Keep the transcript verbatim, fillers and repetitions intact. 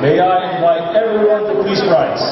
May I invite everyone to please rise.